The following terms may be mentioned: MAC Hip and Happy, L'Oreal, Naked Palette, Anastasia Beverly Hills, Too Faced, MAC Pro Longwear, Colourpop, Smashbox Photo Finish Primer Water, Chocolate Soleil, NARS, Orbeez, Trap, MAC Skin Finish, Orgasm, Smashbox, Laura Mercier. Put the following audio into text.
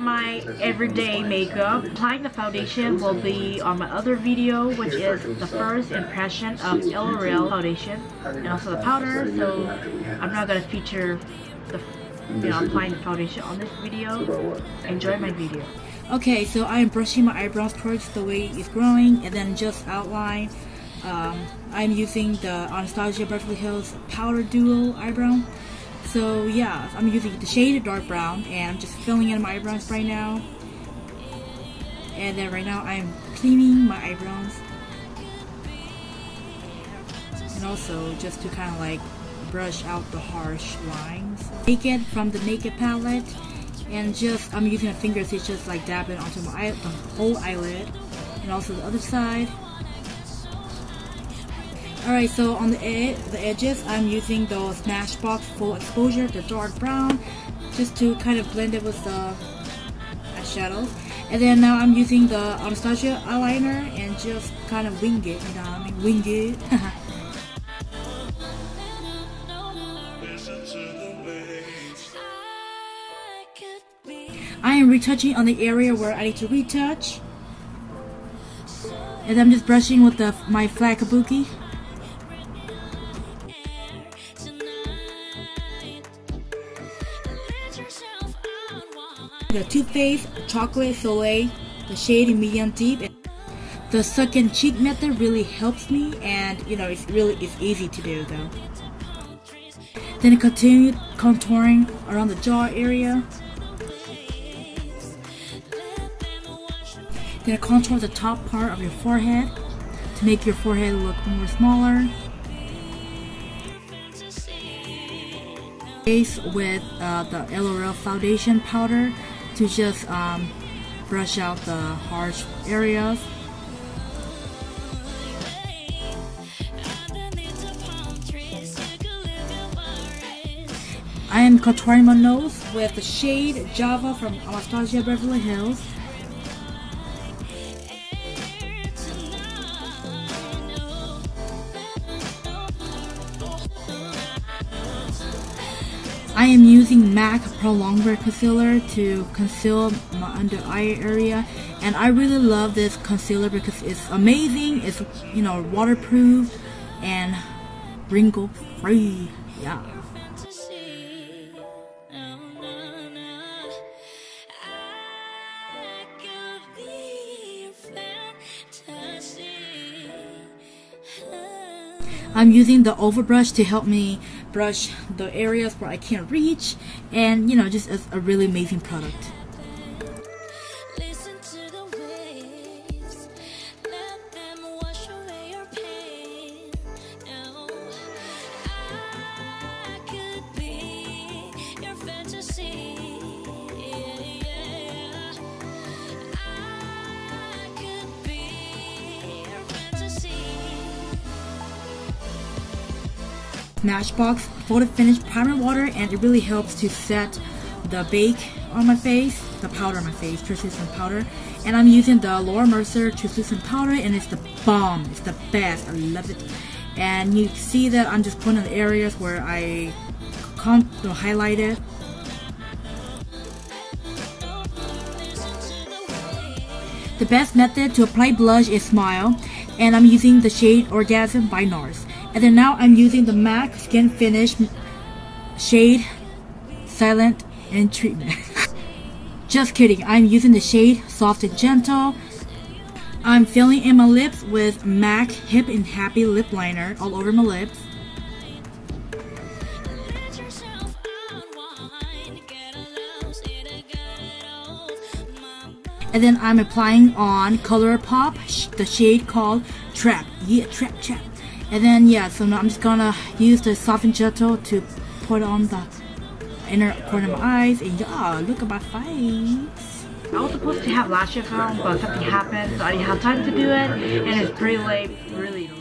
my everyday makeup. Applying the foundation will be on my other video, which is the first impression of L'Oreal foundation and also the powder. So I'm not going to feature the, you know, applying the foundation on this video. Enjoy my video. Okay, so I am brushing my eyebrows towards the way it's growing and then just outline. I'm using the Anastasia Beverly Hills Powder Duo Eyebrow. So yeah, I'm using the shade Dark Brown and I'm just filling in my eyebrows right now. And then right now I'm cleaning my eyebrows. And also just to kind of like brush out the harsh lines. Take it from the Naked Palette. And just, I'm using my fingers to just like dab it onto my eye, the whole eyelid, and also the other side. Alright, so on the edges, I'm using the Smashbox Full Exposure, the dark brown, just to kind of blend it with the eyeshadow. And then now I'm using the Anastasia eyeliner and just kind of wing it, you know what I mean? Wing it. I am retouching on the area where I need to retouch. And I'm just brushing with my flat kabuki. The Too Faced Chocolate Soleil, the shade in Medium Deep. The suck and cheek method really helps me, and you know, it's easy to do though. Then continue contouring around the jaw area. Then contour the top part of your forehead to make your forehead look more smaller. Base with the L'Oreal foundation powder to just brush out the harsh areas. I am contouring my nose with the shade Java from Anastasia Beverly Hills. I am using MAC Pro Longwear Concealer to conceal my under eye area, and I really love this concealer because it's amazing, it's, you know, waterproof and wrinkle free, yeah. I'm using the overbrush to help me brush the areas where I can't reach, and you know, just as a really amazing product. Smashbox Photo Finish Primer Water, and it really helps to set the bake on my face, the powder on my face, translucent powder. And I'm using the Laura Mercier translucent powder, and it's the bomb, it's the best, I love it. And you see that I'm just putting on the areas where I highlight it. The best method to apply blush is Smile, and I'm using the shade Orgasm by NARS. And then now I'm using the MAC Skin Finish shade Silent and Treatment. Just kidding, I'm using the shade Soft and Gentle. I'm filling in my lips with MAC Hip and Happy lip liner all over my lips. And then I'm applying on Colourpop, the shade called Trap. Yeah, Trap, Trap. And then yeah, so now I'm just gonna use the Soft and Gentle to put on the inner corner of my eyes, and yeah, look at my face. I was supposed to have lashes on, but something happened, so I didn't have time to do it, and it's pretty late, really late.